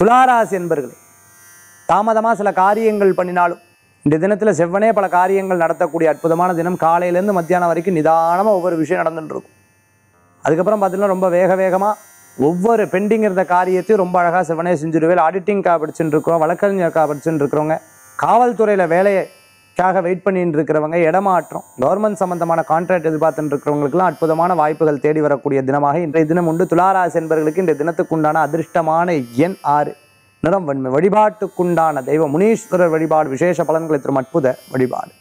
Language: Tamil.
துளாராசி என்பர்களே, தாமதமாக சில காரியங்கள் பண்ணினாலும் இந்த தினத்தில் செவ்வனே பல காரியங்கள் நடத்தக்கூடிய அற்புதமான தினம். காலையிலேருந்து மத்தியானம் வரைக்கும் நிதானமாக ஒவ்வொரு விஷயம் நடந்துட்டுருக்கும். அதுக்கப்புறம் பார்த்திங்கன்னா ரொம்ப வேக வேகமாக ஒவ்வொரு பெண்டிங் இருந்த காரியத்தையும் ரொம்ப அழகாக செவ்வனே செஞ்சுடுவேல். ஆடிட்டிங்காக படிச்சுட்டுருக்கோம், வழக்கறிஞருக்காக படிச்சுட்டுருக்கிறவங்க, காவல்துறையில் வேலைக்காக வெயிட் பண்ணிட்டு இருக்கிறவங்க, இடமாற்றம், கவர்மெண்ட் சம்மந்தமான கான்ட்ராக்ட் எதிர்பார்த்துட்டு இருக்கிறவங்களுக்குலாம் அற்புதமான வாய்ப்புகள் தேடி வரக்கூடிய தினமாக இன்றைய தினம் உண்டு. துளாராசி என்பவர்களுக்கு இந்த தினத்துக்குண்டான அதிர்ஷ்டமான எண் 6, நிறம் வெண்மை. வழிபாட்டுக்குண்டான தெய்வம் முனீஸ்வரர் வழிபாடு. விசேஷ பலன்களை தரும் அற்புத வழிபாடு.